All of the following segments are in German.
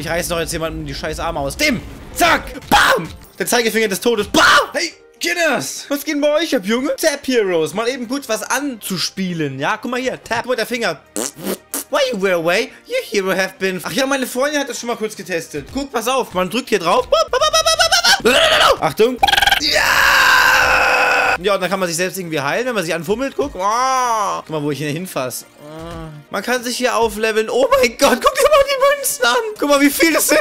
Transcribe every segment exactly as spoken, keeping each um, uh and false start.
Ich reiße doch jetzt jemanden die scheiß Arme aus. Dem! Zack! Bam! Der Zeigefinger des Todes. Bam! Hey! Kinders, was geht bei euch ab, Junge? Tap Heroes, mal eben kurz was anzuspielen, ja? Guck mal hier, Tap mit der Finger. Why you were away? Your hero have been... Ach ja, meine Freundin hat das schon mal kurz getestet. Guck, pass auf, man drückt hier drauf. Achtung. Ja! Ja, und dann kann man sich selbst irgendwie heilen, wenn man sich anfummelt. Guck, oh. Guck mal, wo ich hier hinfasse. Oh. Man kann sich hier aufleveln. Oh mein Gott, guck dir mal die Münzen an. Guck mal, wie viele das sind.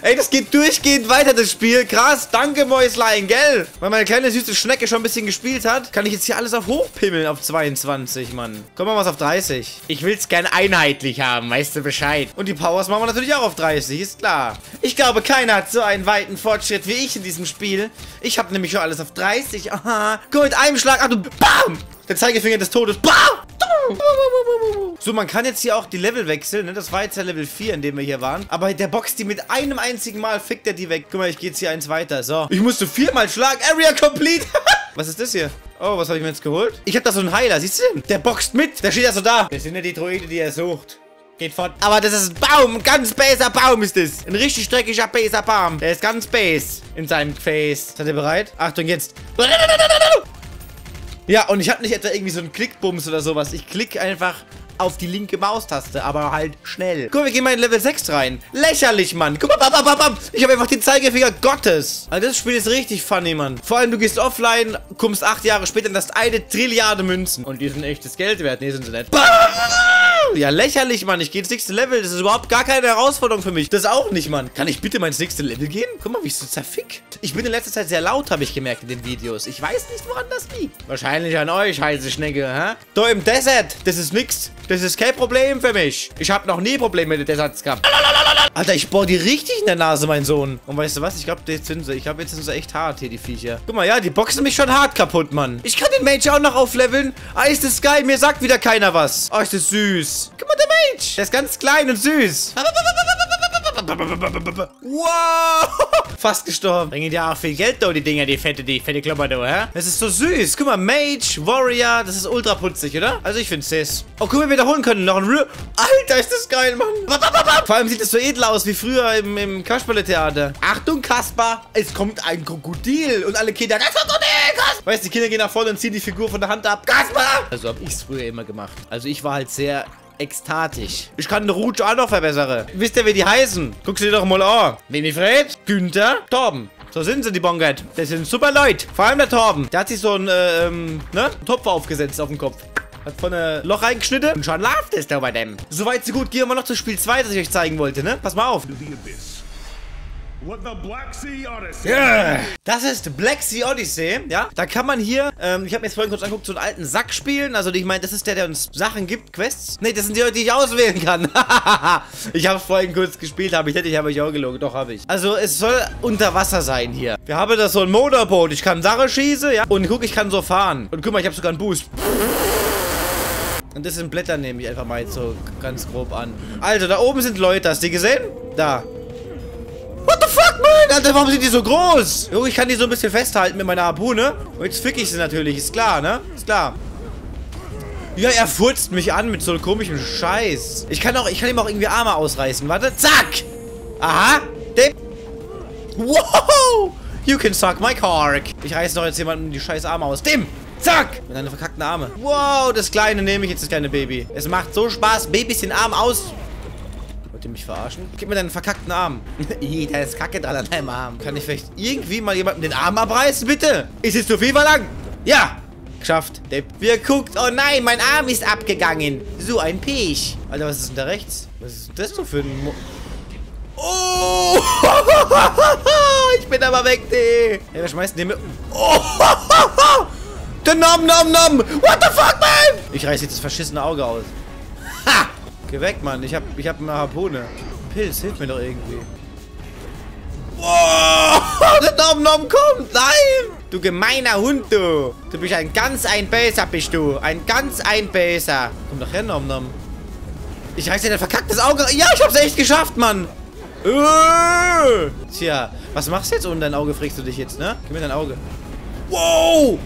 Ey, das geht durchgehend weiter, das Spiel. Krass, danke, Mäuslein, gell? Weil meine kleine süße Schnecke schon ein bisschen gespielt hat, kann ich jetzt hier alles auf hochpimmeln auf zweiundzwanzig, Mann. Komm mal was auf dreißig. Ich will's gern einheitlich haben, weißt du Bescheid. Und die Powers machen wir natürlich auch auf dreißig, ist klar. Ich glaube, keiner hat so einen weiten Fortschritt wie ich in diesem Spiel. Ich habe nämlich schon alles auf dreißig. Aha. Komm, mit einem Schlag. Ach du, bam! Der Zeigefinger des Todes. Bam! So, man kann jetzt hier auch die Level wechseln, ne? Das war jetzt ja Level vier, in dem wir hier waren. Aber der boxt die mit einem einzigen Mal, fickt er die weg. Guck mal, ich gehe jetzt hier eins weiter. So, ich musste viermal schlagen. Area complete. Was ist das hier? Oh, was habe ich mir jetzt geholt? Ich habe da so einen Heiler, siehst du denn? Der boxt mit. Der steht ja so da. Das sind ja die Droide, die er sucht. Geht fort. Aber das ist ein Baum. Ein ganz besser Baum ist das. Ein richtig dreckiger, besser Baum. Der ist ganz base in seinem Face. Seid ihr bereit? Achtung, jetzt. Ja, und ich habe nicht etwa irgendwie so einen Klickbums oder sowas. Ich klicke einfach auf die linke Maustaste, aber halt schnell. Guck mal, wir gehen mal in Level sechs rein. Lächerlich, Mann. Guck mal, bam, bam, bam. Ich habe einfach den Zeigefinger Gottes. Also das Spiel ist richtig funny, Mann. Vor allem, du gehst offline, kommst acht Jahre später und hast eine Trilliarde Münzen. Und die sind echtes Geld wert. Nee, sind sie nicht. Bam! Ja, lächerlich, Mann. Ich gehe ins nächste Level. Das ist überhaupt gar keine Herausforderung für mich. Das auch nicht, Mann. Kann ich bitte mal ins nächste Level gehen? Guck mal, wie ich so zerfick. Ich bin in letzter Zeit sehr laut, habe ich gemerkt in den Videos. Ich weiß nicht, woran das liegt. Wahrscheinlich an euch, heiße Schnecke, hä? Da im Desert. Das ist nix. Das ist kein Problem für mich. Ich habe noch nie Probleme mit den Deserts gehabt. Alter, ich bohr die richtig in der Nase, mein Sohn. Und weißt du was? Ich glaube, jetzt sind sie. Ich glaube, jetzt sind sie echt hart hier, die Viecher. Guck mal, ja, die boxen mich schon hart kaputt, Mann. Ich kann den Mage auch noch aufleveln. Ah, ist das geil. Mir sagt wieder keiner was. Ah, ist das süß. Guck mal, der Mage. Der ist ganz klein und süß. Wow. Fast gestorben. Bringen dir auch viel Geld, da, die Dinger, die fette, die fette Klopper, da, hä? Das ist so süß. Guck mal, Mage, Warrior, das ist ultra putzig, oder? Also ich finde es. Oh, guck mal, wir wiederholen können. Noch ein Real. Alter, ist das geil, Mann. Vor allem sieht es so edel aus wie früher im, im Kasperle-Theater. Achtung, Kasper, es kommt ein Krokodil und alle Kinder. Kasper, Krokodil, Kasper. Weißt du, die Kinder gehen nach vorne und ziehen die Figur von der Hand ab. Kasper! Also habe ich es früher immer gemacht. Also ich war halt sehr ekstatisch. Ich kann eine Rouge auch noch verbessern. Wisst ihr, wie die heißen? Guck sie dir doch mal an. Winifred, Günther, Torben. So sind sie, die Bongert. Das sind super Leute. Vor allem der Torben. Der hat sich so einen, ähm, ne? Einen Topf aufgesetzt auf den Kopf. Hat von einem Loch reingeschnitten. Und schon läuft es da bei dem. Soweit so gut. Gehen wir noch zu Spiel zwei, das ich euch zeigen wollte, ne? Pass mal auf. What the Black Sea Odyssey. Yeah. Das ist Black Sea Odyssey, ja. Da kann man hier, ähm, ich habe mir jetzt vorhin kurz angeguckt, so einen alten Sack spielen. Also ich meine, das ist der, der uns Sachen gibt, Quests. Ne, das sind die Leute, die ich auswählen kann. Ich habe vorhin kurz gespielt, habe ich hätte ich habe ich auch gelogen, doch habe ich. Also es soll unter Wasser sein hier. Wir haben da so ein Motorboot, ich kann Sache schießen, ja. Und guck, ich kann so fahren. Und guck mal, ich habe sogar einen Boost. Und das sind Blätter, nehme ich einfach mal jetzt so ganz grob an. Also da oben sind Leute, hast du die gesehen? Da. What the fuck, Mann? Alter, warum sind die so groß? Jo, ich kann die so ein bisschen festhalten mit meiner Harpune. Und jetzt fick ich sie natürlich. Ist klar, ne? Ist klar. Ja, er furzt mich an mit so einem komischen Scheiß. Ich kann auch, ich kann ihm auch irgendwie Arme ausreißen. Warte. Zack! Aha. Dem. Wow! You can suck my cork. Ich reiße doch jetzt jemanden die scheiß Arme aus. Dem! Zack! Mit einer verkackten Arme. Wow, das kleine nehme ich jetzt, das kleine Baby. Es macht so Spaß, Babys den Arm aus. Mich verarschen? Gib mir deinen verkackten Arm. Ih, da ist Kacke dran an deinem Arm. Kann ich vielleicht irgendwie mal jemandem den Arm abreißen, bitte? Ist es zu viel verlangt? Ja! Geschafft. Der wir guckt. Oh nein, mein Arm ist abgegangen. So ein Pech. Alter, was ist denn da rechts? Was ist das so für ein... Mo oh! Ich bin aber weg, ey. Wer schmeißt den... Oh! Der Nom Nom Nom! What the fuck, man? Ich reiß jetzt das verschissene Auge aus. Ha! Geh weg, Mann. Ich hab, ich hab eine Harpune. Pilz, hilf mir doch irgendwie. Wow, der Dom-Nom kommt. Nein. Du gemeiner Hund, du. Du bist ein ganz ein Böser, bist du. Ein ganz ein Böser. Komm doch her, Dom-Nom. Ich reiß dir dein verkacktes Auge. Ja, ich hab's echt geschafft, Mann. Äh. Tja, was machst du jetzt ohne dein Auge? Frägst du dich jetzt, ne? Gib mir dein Auge. Wow.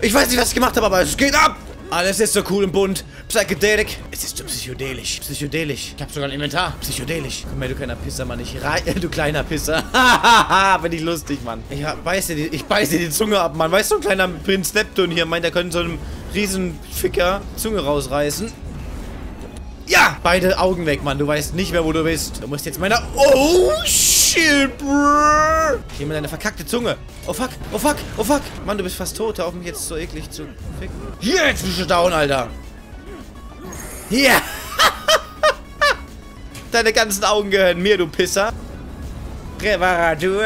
Ich weiß nicht, was ich gemacht habe, aber es geht ab. Alles ist so cool und bunt. Psychedelic. Es ist psychedelisch. Psychedelisch. Ich hab sogar ein Inventar. Psychedelisch. Komm her, du kleiner Pisser, Mann. Ich rein. Du kleiner Pisser. Hahaha. Bin ich lustig, Mann. Ich beiß dir die, ich beiß dir die Zunge ab, Mann. Weißt du, ein kleiner Prinz Neptun hier meint, er könnte so einem riesen Ficker Zunge rausreißen. Ja! Beide Augen weg, Mann. Du weißt nicht mehr, wo du bist. Du musst jetzt meiner... Oh, shit, brrr. Ich nehme deine verkackte Zunge. Oh, fuck. Oh, fuck. Oh, fuck. Mann, du bist fast tot. Hör auf, mich jetzt so eklig zu ficken. Jetzt bist du down, Alter. Ja. Deine ganzen Augen gehören mir, du Pisser. Reparatur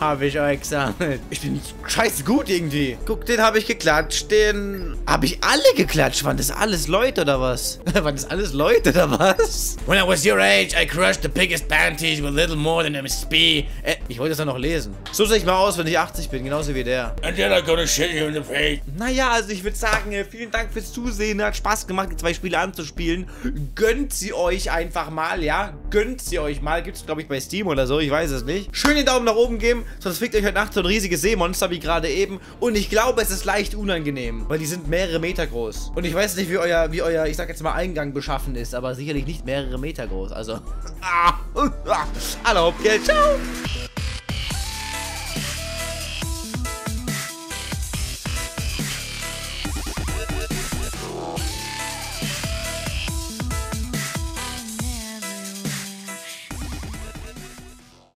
habe ich euch gesammelt. Ich bin scheiße gut irgendwie. Guck, den habe ich geklatscht. Den habe ich alle geklatscht. Waren das alles Leute oder was? Waren das alles Leute oder was? When I was your age, I crushed the biggest panties with little more than M S P. Äh, ich wollte das dann noch lesen. So sehe ich mal aus, wenn ich achtzig bin. Genauso wie der. And then I gonna shit you in the face. Naja, also ich würde sagen, vielen Dank fürs Zusehen. Hat Spaß gemacht, die zwei Spiele anzuspielen. Gönnt sie euch einfach mal, ja? Gönnt sie euch mal. Gibt es, glaube ich, bei Steam oder so. Ich weiß es nicht. Nicht. Schön den Daumen nach oben geben, sonst fliegt euch heute Nacht so ein riesiges Seemonster wie gerade eben. Und ich glaube, es ist leicht unangenehm, weil die sind mehrere Meter groß. Und ich weiß nicht, wie euer, wie euer, ich sag jetzt mal, Eingang beschaffen ist, aber sicherlich nicht mehrere Meter groß. Also, ah, ah, alle hopp, gell, ciao.